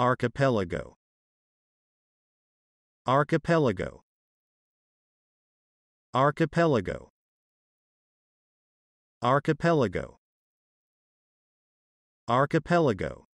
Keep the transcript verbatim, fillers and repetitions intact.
Archipelago. Archipelago. Archipelago. Archipelago. Archipelago.